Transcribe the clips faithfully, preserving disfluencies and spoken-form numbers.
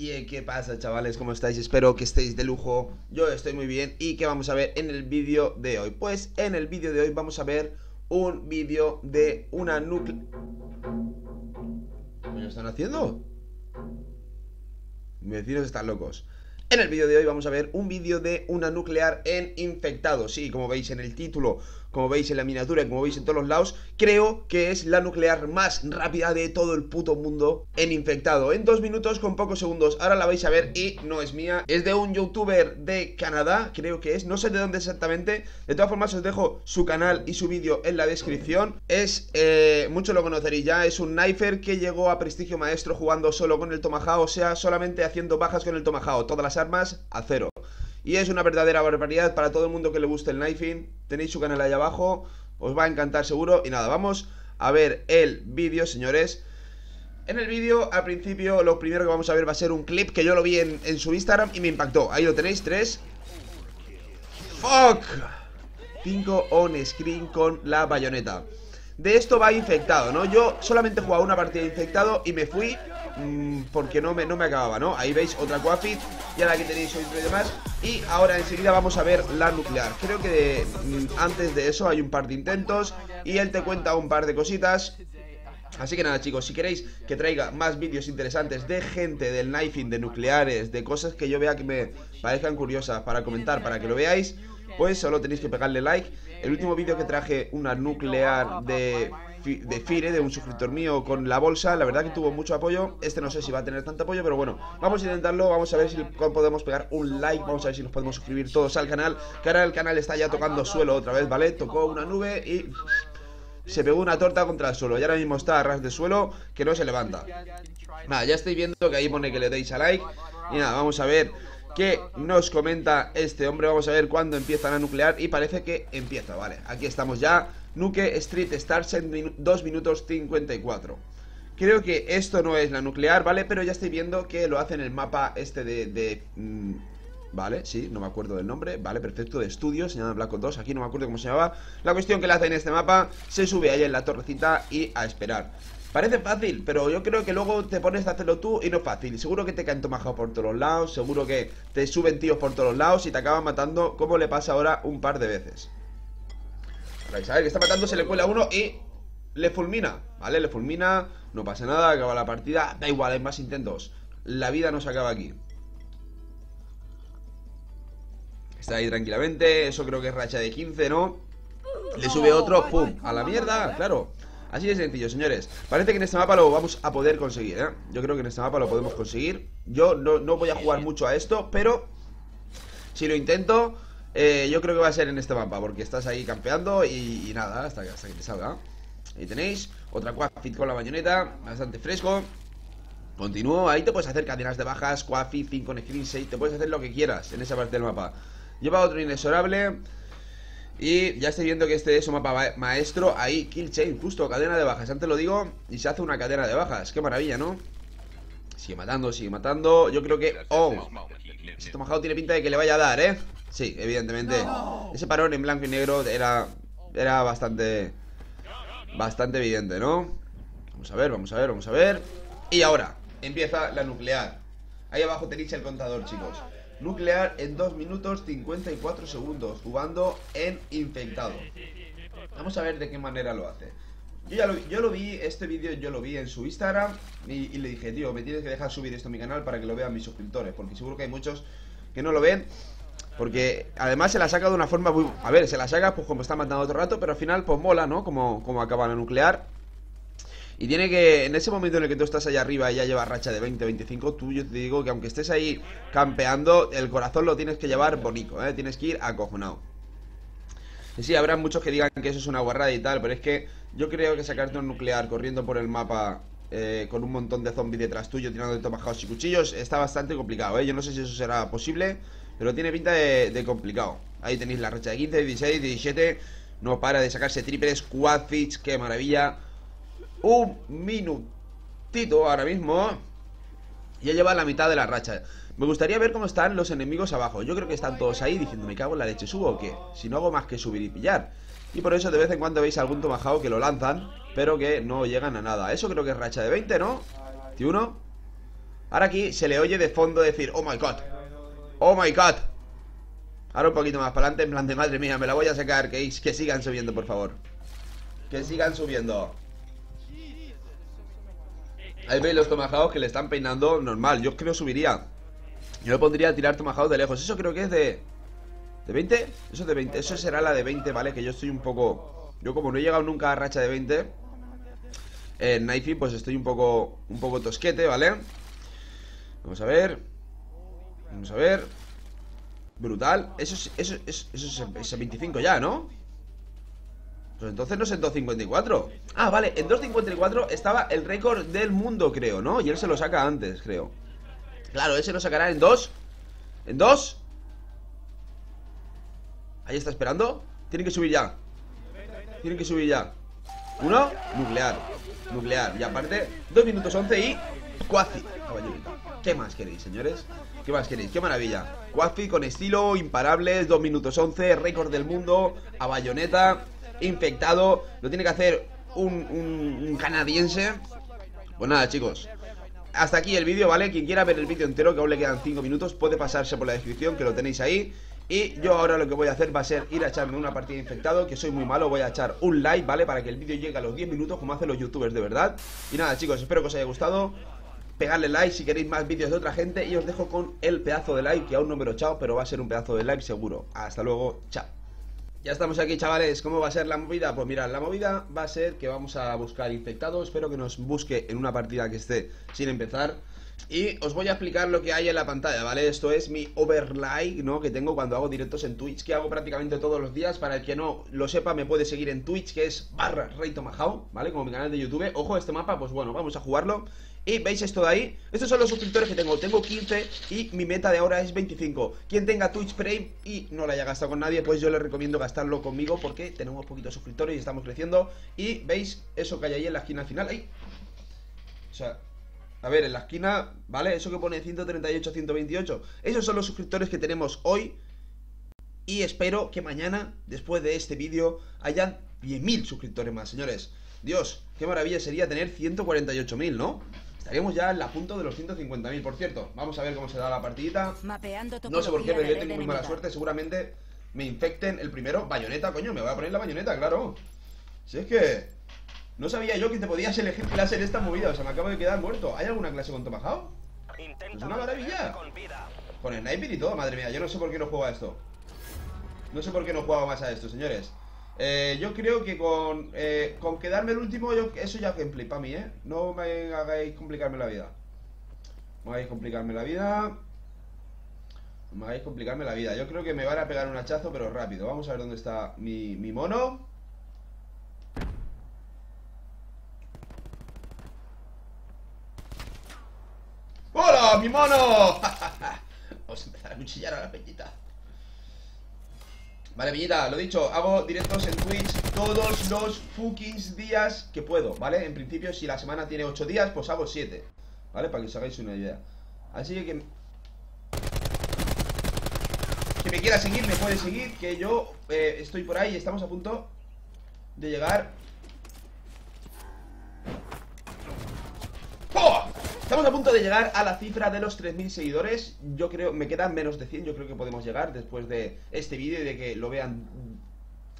Yeah, ¿qué pasa, chavales? ¿Cómo estáis? Espero que estéis de lujo. Yo estoy muy bien. ¿Y qué vamos a ver en el vídeo de hoy? Pues en el vídeo de hoy vamos a ver un vídeo de una nucle... ¿Me lo están haciendo? Mis vecinos están locos. En el vídeo de hoy vamos a ver un vídeo de una nuclear en infectados. Sí, como veis en el título, como veis en la miniatura y como veis en todos los lados, creo que es la nuclear más rápida de todo el puto mundo en infectado. En dos minutos con pocos segundos. Ahora la vais a ver y no es mía. Es de un youtuber de Canadá, creo que es. No sé de dónde exactamente. De todas formas os dejo su canal y su vídeo en la descripción. Es, eh, mucho lo conoceréis ya. Es un knifer que llegó a prestigio maestro jugando solo con el Tomahawk. O sea, solamente haciendo bajas con el Tomahawk. Todas las armas a cero. Y es una verdadera barbaridad para todo el mundo que le guste el knifing. Tenéis su canal ahí abajo, os va a encantar seguro. Y nada, vamos a ver el vídeo, señores. En el vídeo, al principio, lo primero que vamos a ver va a ser un clip que yo lo vi en, en su Instagram y me impactó. Ahí lo tenéis, tres. ¡Fuck! cinco on screen con la bayoneta. De esto va infectado, ¿no? Yo solamente jugaba una partida de infectado y me fui mmm, porque no me, no me acababa, ¿no? Ahí veis otra coafit y ahora que tenéis otro y demás. Y ahora enseguida vamos a ver la nuclear. Creo que de, antes de eso hay un par de intentos y él te cuenta un par de cositas. Así que nada, chicos, si queréis que traiga más vídeos interesantes de gente, del knifing, de nucleares, de cosas que yo vea que me parezcan curiosas para comentar, para que lo veáis, pues solo tenéis que pegarle like. El último vídeo que traje una nuclear de, de Fire, de un suscriptor mío con la bolsa, la verdad que tuvo mucho apoyo. Este no sé si va a tener tanto apoyo, pero bueno, vamos a intentarlo, vamos a ver si podemos pegar un like, vamos a ver si nos podemos suscribir todos al canal, que ahora el canal está ya tocando suelo otra vez, ¿vale? Tocó una nube y se pegó una torta contra el suelo y ahora mismo está a ras de suelo que no se levanta. Nada, ya estáis viendo que ahí pone que le deis a like y nada, vamos a ver qué nos comenta este hombre. Vamos a ver cuándo empiezan a nuclear y parece que empieza, vale. Aquí estamos ya, Nuke Street Starts en dos minutos cincuenta y cuatro. Creo que esto no es la nuclear, vale, pero ya estoy viendo que lo hace en el mapa este de... de mmm, vale, sí, no me acuerdo del nombre, vale, perfecto, de estudios, señalan Black Ops dos, aquí no me acuerdo cómo se llamaba. La cuestión que la hace en este mapa, se sube ahí en la torrecita y a esperar. Parece fácil, pero yo creo que luego te pones a hacerlo tú y no es fácil. Seguro que te caen tomajados por todos los lados, seguro que te suben tíos por todos los lados y te acaban matando, como le pasa ahora un par de veces. Ahora Isabel, que está matando, se le cuela uno y le fulmina, ¿vale? Le fulmina, no pasa nada, acaba la partida, da igual, hay más intentos. La vida no se acaba aquí. Está ahí tranquilamente, eso creo que es racha de quince, ¿no? Le sube otro, ¡pum! ¡A la mierda! Claro. Así de sencillo, señores. Parece que en este mapa lo vamos a poder conseguir, ¿eh? Yo creo que en este mapa lo podemos conseguir. Yo no, no voy a jugar mucho a esto, pero si lo intento, eh, yo creo que va a ser en este mapa, porque estás ahí campeando y, y nada, hasta, hasta que te salga. Ahí tenéis, otra quadfit con la bayoneta, bastante fresco. Continúo, ahí te puedes hacer cadenas de bajas, quadfit, cinco en screen, seis, te puedes hacer lo que quieras en esa parte del mapa. Lleva otro inexorable. Y ya estoy viendo que este es un mapa maestro. Ahí, kill chain, justo, cadena de bajas. Antes lo digo, y se hace una cadena de bajas. Qué maravilla, ¿no? Sigue matando, sigue matando, yo creo que... Oh, este Tomahawk tiene pinta de que le vaya a dar, ¿eh? Sí, evidentemente no. Ese parón en blanco y negro era... Era bastante... Bastante evidente, ¿no? Vamos a ver, vamos a ver, vamos a ver. Y ahora, empieza la nuclear. Ahí abajo tenéis el contador, chicos. Nuclear en dos minutos cincuenta y cuatro segundos, jugando en infectado. Vamos a ver de qué manera lo hace. Yo ya lo, yo lo vi, este vídeo yo lo vi en su Instagram y, y le dije, tío, me tienes que dejar subir esto a mi canal para que lo vean mis suscriptores, porque seguro que hay muchos que no lo ven. Porque además se la saca de una forma muy... A ver, se la saca pues como está matando otro rato, pero al final pues mola, ¿no? Como, como acaba la nuclear. Y tiene que, en ese momento en el que tú estás allá arriba y ya llevas racha de veinte, veinticinco, tú, yo te digo que aunque estés ahí campeando, el corazón lo tienes que llevar bonito, ¿eh? Tienes que ir acojonado. Y sí, habrá muchos que digan que eso es una guarrada y tal, pero es que yo creo que sacarte un nuclear corriendo por el mapa eh, con un montón de zombies detrás tuyo, tirando de tomajados y cuchillos, está bastante complicado, ¿eh? Yo no sé si eso será posible, pero tiene pinta de, de complicado. Ahí tenéis la racha de quince, dieciséis, diecisiete, no para de sacarse triples, quad fits, qué maravilla. Un minutito ahora mismo. Ya lleva la mitad de la racha. Me gustaría ver cómo están los enemigos abajo. Yo creo que están todos ahí diciendo, me cago en la leche, ¿subo o qué? Si no hago más que subir y pillar. Y por eso de vez en cuando veis algún Tomahawk que lo lanzan, pero que no llegan a nada. Eso creo que es racha de veinte, ¿no? veintiuno. Ahora aquí se le oye de fondo decir oh my god, oh my god. Ahora un poquito más para adelante, en plan de madre mía, me la voy a sacar. Que, que sigan subiendo, por favor. Que sigan subiendo. Ahí veis los tomajados que le están peinando normal. Yo creo subiría. Yo le pondría a tirar tomajados de lejos. Eso creo que es de... ¿De veinte? Eso de veinte. Eso será la de veinte, ¿vale? Que yo estoy un poco... Yo como no he llegado nunca a racha de veinte en Knifey, pues estoy un poco... Un poco tosquete, ¿vale? Vamos a ver. Vamos a ver. Brutal. Eso es... Eso, eso, eso es veinticinco ya, ¿no? Pues entonces no es en dos cincuenta y cuatro. Ah, vale, en dos cincuenta y cuatro estaba el récord del mundo, creo, ¿no? Y él se lo saca antes, creo. Claro, ese lo sacará en dos. En dos. Ahí está esperando. Tienen que subir ya. Tienen que subir ya. Uno, nuclear. Nuclear. Y aparte, dos minutos once y... Quazi, caballerito. ¿Qué más queréis, señores? ¿Qué más queréis? ¡Qué maravilla! Quazi con estilo, imparables, dos minutos once, récord del mundo, a bayoneta, infectado. Lo tiene que hacer un, un, un canadiense. Pues nada, chicos, hasta aquí el vídeo, ¿vale? Quien quiera ver el vídeo entero, que aún le quedan cinco minutos, puede pasarse por la descripción, que lo tenéis ahí. Y yo ahora lo que voy a hacer va a ser ir a echarme una partida de infectado, que soy muy malo. Voy a echar un like, ¿vale? Para que el vídeo llegue a los diez minutos, como hacen los youtubers de verdad. Y nada, chicos, espero que os haya gustado. Pegarle like si queréis más vídeos de otra gente. Y os dejo con el pedazo de like, que aún no me lo he echado, pero va a ser un pedazo de like seguro. Hasta luego, chao. Ya estamos aquí, chavales. ¿Cómo va a ser la movida? Pues mirad, la movida va a ser que vamos a buscar infectado. Espero que nos busque en una partida que esté sin empezar. Y os voy a explicar lo que hay en la pantalla, ¿vale? Esto es mi overlay, ¿no? Que tengo cuando hago directos en Twitch, que hago prácticamente todos los días. Para el que no lo sepa, me puede seguir en Twitch, que es barra reytomahawk, ¿vale? Como mi canal de YouTube. Ojo, este mapa, pues bueno, vamos a jugarlo. Y veis esto de ahí. Estos son los suscriptores que tengo. Tengo quince y mi meta de ahora es veinticinco. Quien tenga Twitch Prime y no la haya gastado con nadie, pues yo le recomiendo gastarlo conmigo, porque tenemos poquitos suscriptores y estamos creciendo. Y veis eso que hay ahí en la esquina final. Ahí. O sea... A ver, en la esquina, ¿vale? Eso que pone ciento treinta y ocho, ciento veintiocho. Esos son los suscriptores que tenemos hoy. Y espero que mañana, después de este vídeo, hayan diez mil suscriptores más, señores. Dios, qué maravilla sería tener ciento cuarenta y ocho mil, ¿no? Estaríamos ya en la punta de los ciento cincuenta mil, por cierto. Vamos a ver cómo se da la partidita. No sé por qué, pero yo tengo muy mala suerte. Seguramente me infecten el primero. Bayoneta, coño, me voy a poner la bayoneta, claro. Si es que... No sabía yo que te podías elegir clase en esta movida. O sea, me acabo de quedar muerto. ¿Hay alguna clase con tomahawk? Es una maravilla. Con sniper y todo, madre mía. Yo no sé por qué no juego a esto. No sé por qué no jugaba más a esto, señores. eh, Yo creo que con eh, con quedarme el último yo, eso ya es gameplay para mí, ¿eh? No me hagáis complicarme la vida. No me hagáis complicarme la vida. No me hagáis complicarme la vida. Yo creo que me van a pegar un hachazo, pero rápido. Vamos a ver dónde está mi, mi mono. ¡Hola, mi mono! Vamos a empezar a cuchillar a la peñita. Vale, peñita, lo dicho, hago directos en Twitch todos los fucking días que puedo, ¿vale? En principio, si la semana tiene ocho días, pues hago siete, ¿vale? Para que os hagáis una idea. Así que quien que me quiera seguir, me puede seguir, que yo eh, estoy por ahí. Estamos a punto de llegar. ¡Oh! Estamos a punto de llegar a la cifra de los tres mil seguidores. Yo creo, me quedan menos de cien. Yo creo que podemos llegar después de este vídeo y de que lo vean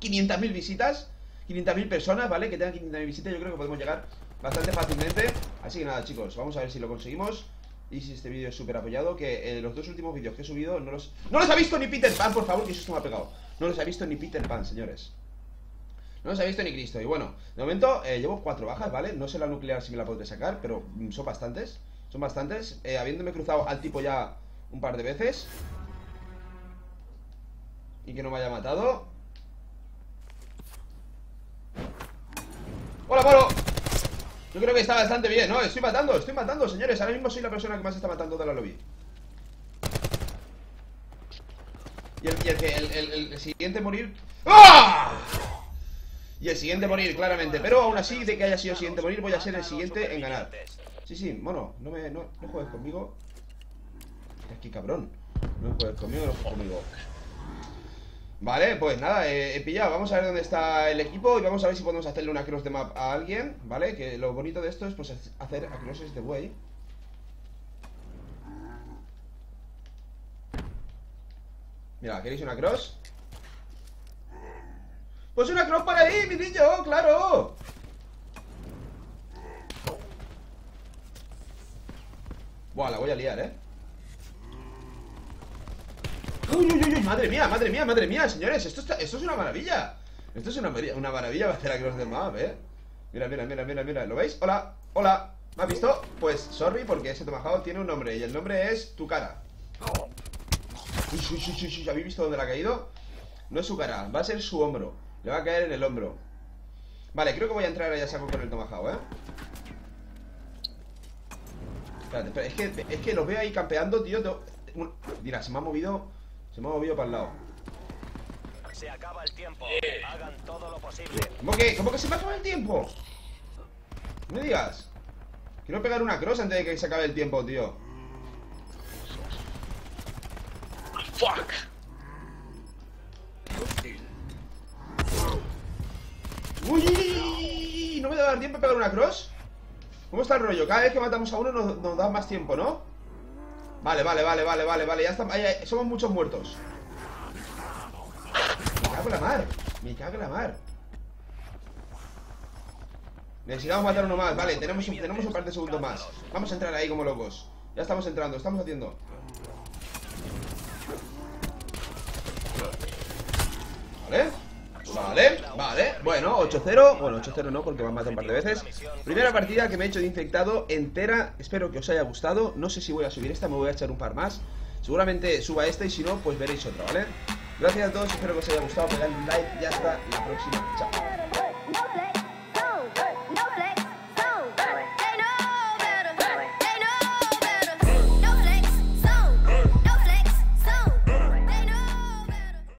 quinientas mil visitas, quinientas mil personas, ¿vale? Que tengan quinientas mil visitas. Yo creo que podemos llegar bastante fácilmente. Así que nada, chicos, vamos a ver si lo conseguimos. Y si este vídeo es súper apoyado, que eh, los dos últimos vídeos que he subido no los... ¡No los ha visto ni Peter Pan, por favor! Que eso esto me ha pegado. No los ha visto ni Peter Pan, señores. No se ha visto ni Cristo. Y bueno, de momento eh, llevo cuatro bajas, ¿vale? No sé la nuclear si me la podré sacar, pero son bastantes. Son bastantes, eh, habiéndome cruzado al tipo ya un par de veces y que no me haya matado. ¡Hola, polo! Yo creo que está bastante bien, ¿no? Estoy matando, estoy matando, señores. Ahora mismo soy la persona que más está matando de la lobby. Y el, y el, el, el, el siguiente morir... ¡Ah! Y el siguiente morir, claramente. Pero aún así, de que haya sido el siguiente morir, voy a ser el siguiente en ganar. Sí, sí, mono, no me no, no juegues conmigo. Es que cabrón. No juegues conmigo, no juegues conmigo. Vale, pues nada, eh, he pillado. Vamos a ver dónde está el equipo y vamos a ver si podemos hacerle una cross de map a alguien, ¿vale? Que lo bonito de esto es pues hacer a crosses de buey. Mira, ¿queréis una cross? Pues una cross para ahí, mi niño, claro. Buah, la voy a liar, eh. Uy, uy, uy, madre mía, madre mía, madre mía, señores, esto, está, esto es una maravilla. Esto es una, una maravilla, va a hacer la cross del map, eh. Mira, mira, mira, mira, mira, ¿lo veis? Hola, hola, ¿me has visto? Pues sorry, porque ese tomahawk tiene un nombre y el nombre es tu cara. Uy, uy, uy, uy, uy, ¿habéis visto dónde le ha caído? No es su cara, va a ser su hombro. Le va a caer en el hombro. Vale, creo que voy a entrar allá saco con el tomahawk, eh. Espérate, espérate, es que, es que los veo ahí campeando, tío. Mira, se me ha movido. Se me ha movido para el lado. Se acaba el tiempo. Hagan todo lo posible. ¿Cómo que, ¿Cómo que se me acaba el tiempo? No me digas. Quiero pegar una cross antes de que se acabe el tiempo, tío. Fuck. Uy, no me daba tiempo a pegar una cross. ¿Cómo está el rollo? Cada vez que matamos a uno nos, nos da más tiempo, ¿no? Vale, vale, vale, vale, vale, vale. Ya está, ya, somos muchos muertos. Me cago en la mar. Me cago en la mar. Necesitamos matar uno más. Vale, tenemos, tenemos un par de segundos más. Vamos a entrar ahí como locos. Ya estamos entrando, estamos haciendo. Vale. Vale, vale, bueno, ocho cero. Bueno, ocho cero no, porque me han matado un par de veces. Primera partida que me he hecho de infectado entera. Espero que os haya gustado. No sé si voy a subir esta, me voy a echar un par más. Seguramente suba esta y si no, pues veréis otra, ¿vale? Gracias a todos, espero que os haya gustado. Pegadle un like, y hasta la próxima, chao.